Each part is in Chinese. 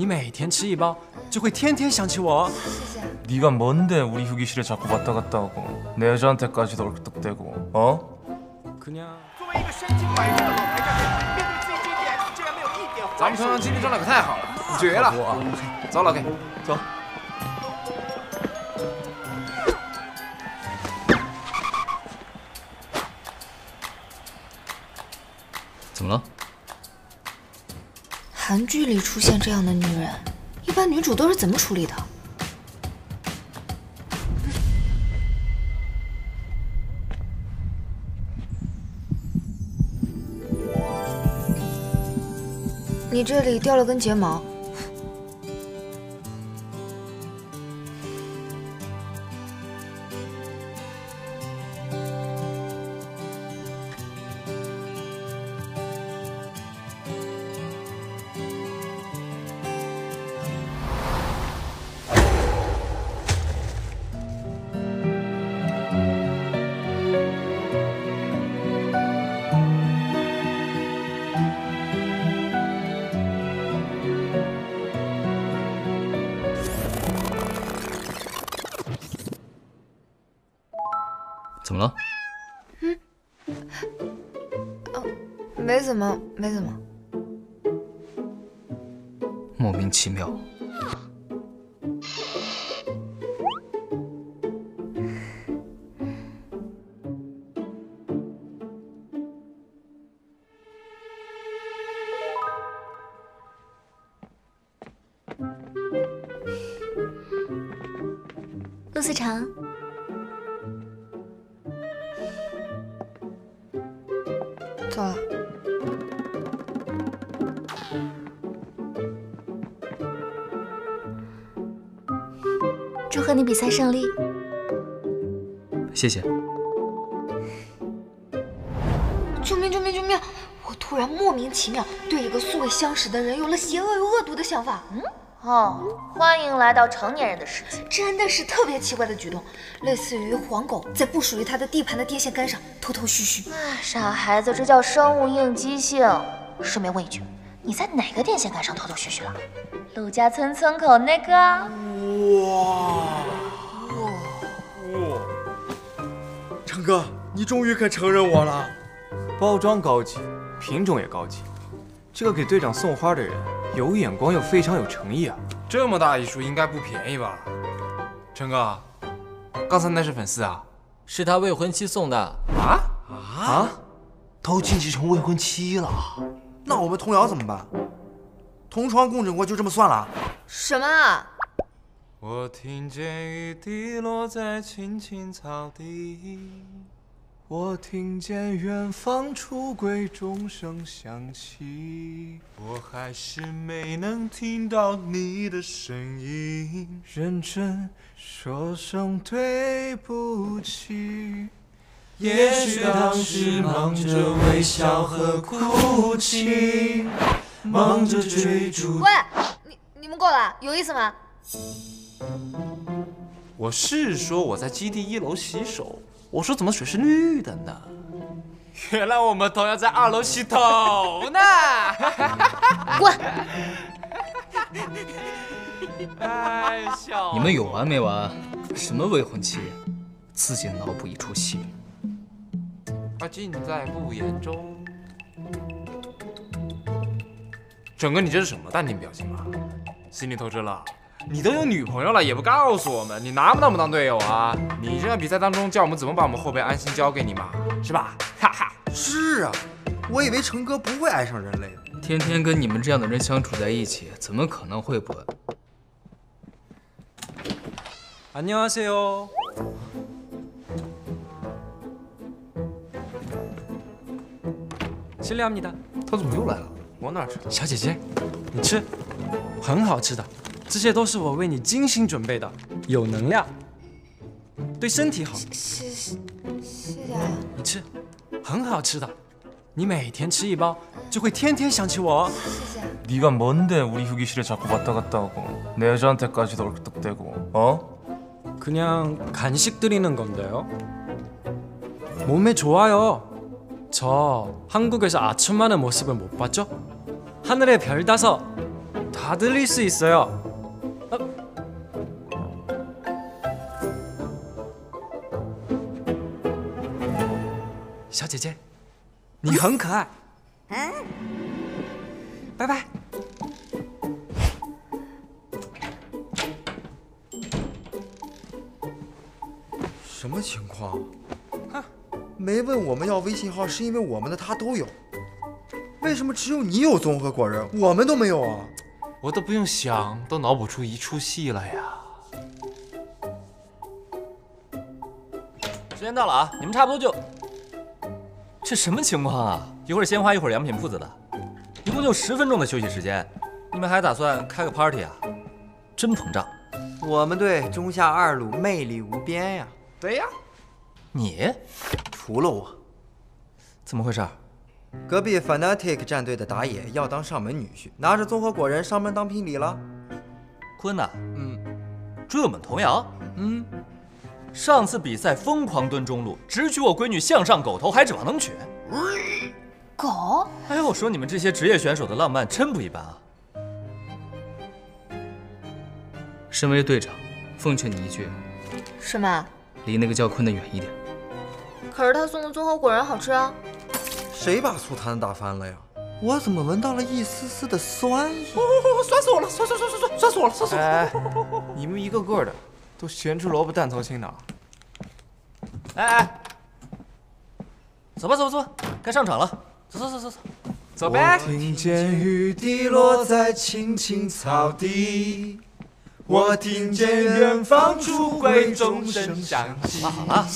你每天吃一包，就会天天想起我。谢谢。네가뭔데우리휴게실에자꾸왔다갔다하고내여자한테까지도얼떡대고어그냥作为一个身经百战的老牌战队，面对 ZGDX 竟然没有一点。咱们双方精力状态可太好了，绝了！走，老 K， 走。 怎么了？韩剧里出现这样的女人，一般女主都是怎么处理的？你这里掉了根睫毛，怎么了？嗯，没怎么。莫名其妙。陆思成。 走了。祝贺你比赛胜利。谢谢。救命！救命！救命！我突然莫名其妙对一个素未相识的人有了邪恶又恶毒的想法。嗯。哦，欢迎来到成年人的世界。真的是特别奇怪的举动，类似于黄狗在不属于它的地盘的电线杆上。 头头绪绪，哎，傻孩子，这叫生物应激性。顺便问一句，你在哪个电线杆上头头绪绪了？陆家村村口那个。哇！成哥，你终于肯承认我了。包装高级，品种也高级。这个给队长送花的人，有眼光又非常有诚意啊。这么大一束，应该不便宜吧？成哥，刚才那是粉丝啊。 是他未婚妻送的啊！都晋级成未婚妻了，那我们童瑶怎么办？同床共枕过就这么算了？什么？我听见雨滴落在青青草地，我听见远方橱柜钟声响起，我还是没能听到你的声音。认真。 说声对不起，也许当时忙着微笑和哭泣，忙着追逐。喂，你们过来，有意思吗？我是说我在基地1楼洗手，我说怎么水是绿的呢？原来我们同样在2楼洗头呢。滚！哎，你们有完没完？什么未婚妻，自己脑补一出戏。他尽在不言中。整个你这是什么淡定表情啊？心理透支了？你都有女朋友了也不告诉我们，你拿不拿我们当队友啊？你这场比赛当中叫我们怎么把我们后辈安心交给你嘛，是吧？哈哈。是啊，我以为成哥不会爱上人类的。天天跟你们这样的人相处在一起，怎么可能会不爱？ 안녕하세요。 실례합니다。他怎么又来了？往哪吃？小姐姐，你吃，很好吃的，这些都是我为你精心准备的，有能量，对身体好。谢谢啊。你吃，很好吃的，你每天吃一包，就会天天想起我。谢谢。네가뭔데우리휴게실에자꾸왔다갔다하고내여자한테까지도얼떡대고 어？ 그냥 간식 드리는 건데요. 몸에 좋아요. 저 한국에서 아춤하는 모습을 못 봤죠? 하늘에 별 따서 다 들릴 수 있어요. 샤제제, 你很可爱. 拜拜. 什么情况？哼，没问我们要微信号，是因为我们的他都有。 为什么只有你有综合果仁，我们都没有啊？我都不用想，都脑补出一出戏了呀！时间到了啊，你们差不多就……这什么情况啊？一会儿鲜花，一会儿洋品铺子的，一共就10分钟的休息时间，你们还打算开个 party 啊？真膨胀！我们队中下二路魅力无边呀！对呀，你除了我，怎么回事？ 隔壁 Fnatic 战队的打野要当上门女婿，拿着综合果仁上门当聘礼了。坤呐，追我们童谣，上次比赛疯狂蹲中路，只娶我闺女向上狗头，还指望能娶？狗？哎呦，我说你们这些职业选手的浪漫真不一般啊！身为队长，奉劝你一句，什么？离那个叫坤的远一点。可是他送的综合果仁好吃啊。 谁把醋坛子打翻了呀？我怎么闻到了一丝丝的酸意？酸死我了！酸死我了！哎，你们一个个的都咸猪萝卜淡操心的。哎，走吧，该上场了。走。走呗。我听见雨滴落在青青草地，我听见远方竹槐钟声响起。好了。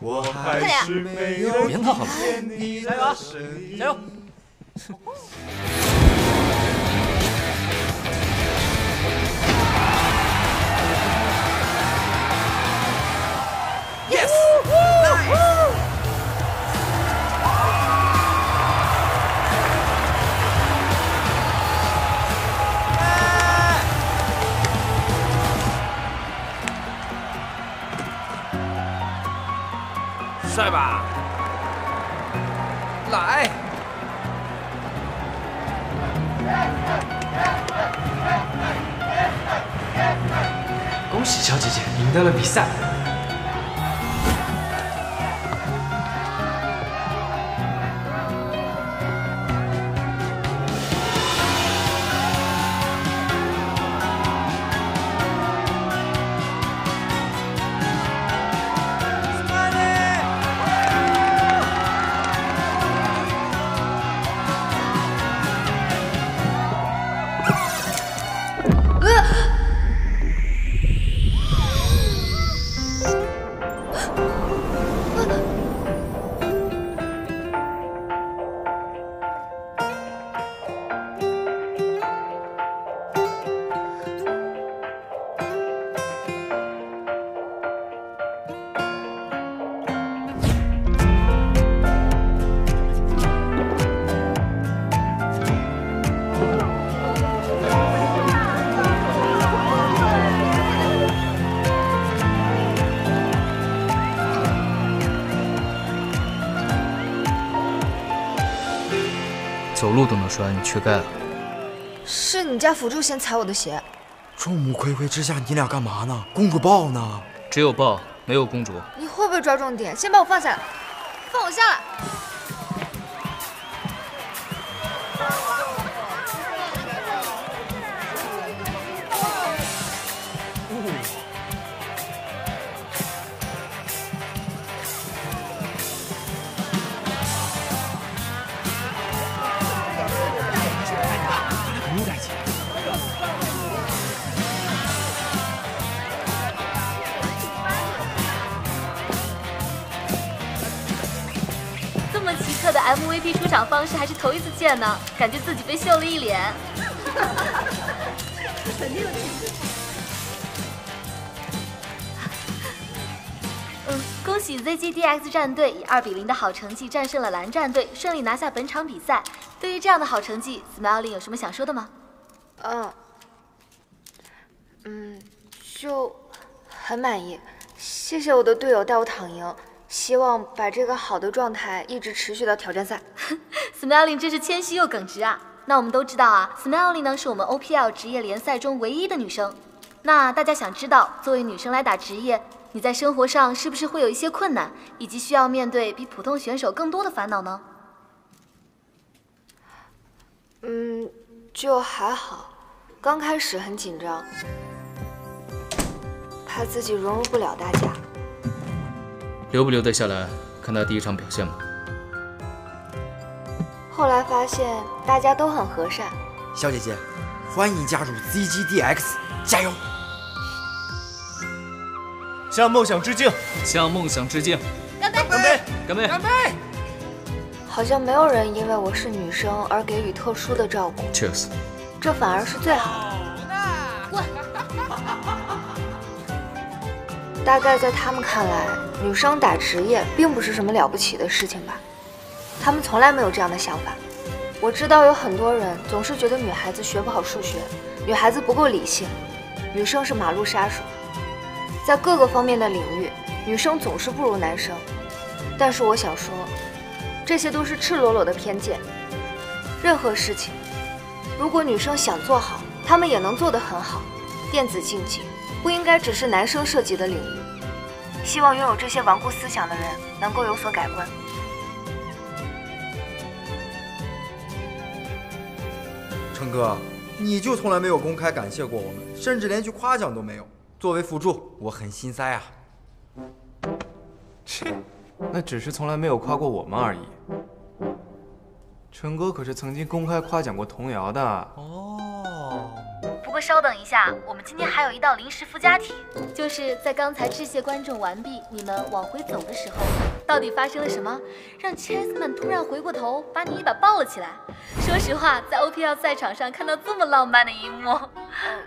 我还是没有听见你的声音。加油！Yes！ 帅吧，来！恭喜小姐姐赢得了比赛。走路都能摔，你缺钙了。是你家辅助先踩我的鞋。众目睽睽之下，你俩干嘛呢？公主抱呢？只有抱，没有公主。你会不会抓重点？先把我放下来，放我下来。MVP 出场方式还是头一次见呢，感觉自己被秀了一脸。恭喜 ZGDX 战队以2-0的好成绩战胜了蓝战队，顺利拿下本场比赛。对于这样的好成绩 ，Smiling 有什么想说的吗？就很满意，谢谢我的队友带我躺赢。 希望把这个好的状态一直持续到挑战赛。Smiling 真是谦虚又耿直啊！那我们都知道啊 ，Smiling 呢是我们 OPL 职业联赛中唯一的女生。那大家想知道，作为女生来打职业，你在生活上是不是会有一些困难，以及需要面对比普通选手更多的烦恼呢？就还好，刚开始很紧张，怕自己融入不了大家。留不留得下来，看她第一场表现吧。 后来发现大家都很和善。小姐姐，欢迎加入 ZGDX， 加油！向梦想致敬！向梦想致敬！干杯！干杯！干杯！干杯！好像没有人因为我是女生而给予特殊的照顾。Cheers！ 这反而是最好的。滚！大概在他们看来，女生打职业并不是什么了不起的事情吧。 他们从来没有这样的想法。我知道有很多人总是觉得女孩子学不好数学，女孩子不够理性，女生是马路杀手，在各个方面的领域，女生总是不如男生。但是我想说，这些都是赤裸裸的偏见。任何事情，如果女生想做好，她们也能做得很好。电子竞技不应该只是男生涉及的领域。希望拥有这些顽固思想的人能够有所改观。 陈哥，你就从来没有公开感谢过我们，甚至连句夸奖都没有。作为辅助，我很心塞啊。切，那只是从来没有夸过我们而已。陈哥可是曾经公开夸奖过童瑶的。哦。不过稍等一下，我们今天还有一道临时附加题，就是在刚才致谢观众完毕，你们往回走的时候，到底发生了什么，让 Chessman 突然回过头把你一把抱了起来？ 说实话，在 OPL 赛场上看到这么浪漫的一幕，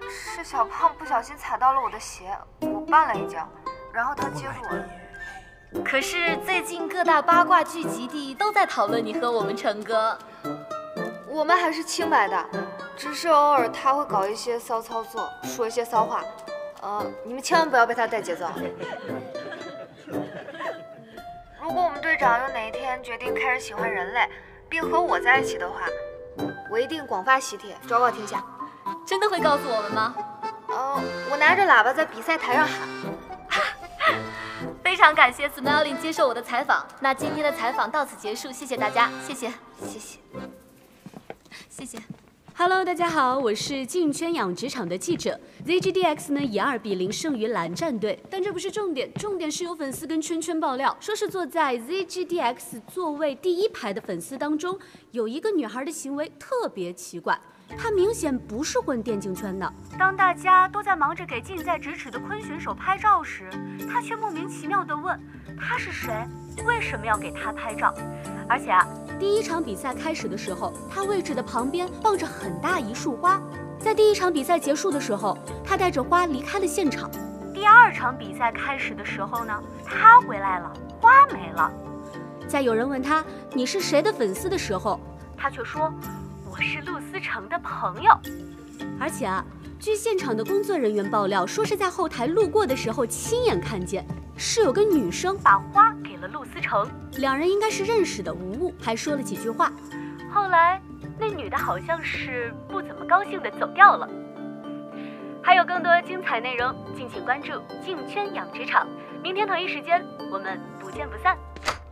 是小胖不小心踩到了我的鞋，我绊了一跤，然后他接住我。可是最近各大八卦聚集地都在讨论你和我们陈哥，我们还是清白的，只是偶尔他会搞一些骚操作，说一些骚话，你们千万不要被他带节奏。如果我们队长有哪一天决定开始喜欢人类， 并和我在一起的话，我一定广发喜帖，昭告天下。真的会告诉我们吗？我拿着喇叭在比赛台上喊。非常感谢 Smiling 接受我的采访。那今天的采访到此结束，谢谢大家，谢谢，谢谢，谢谢。Hello， 大家好，我是竞圈养殖场的记者。ZGDX 呢以2-0胜于蓝战队，但这不是重点，重点是有粉丝跟圈圈爆料，说是坐在 ZGDX 座位第1排的粉丝当中，有一个女孩的行为特别奇怪，她明显不是混电竞圈的。当大家都在忙着给近在咫尺的坤选手拍照时，她却莫名其妙地问：她是谁？为什么要给她拍照？而且啊。 第一场比赛开始的时候，他位置的旁边抱着很大一束花。在第一场比赛结束的时候，他带着花离开了现场。第二场比赛开始的时候呢，他回来了，花没了。在有人问他你是谁的粉丝的时候，他却说我是陆思成的朋友。而且啊，据现场的工作人员爆料，说是在后台路过的时候亲眼看见。 是有个女生把花给了陆思成，两人应该是认识的无误，还说了几句话。后来那女的好像是不怎么高兴的走掉了。还有更多精彩内容，敬请关注“竞圈养殖场”。明天同一时间，我们不见不散。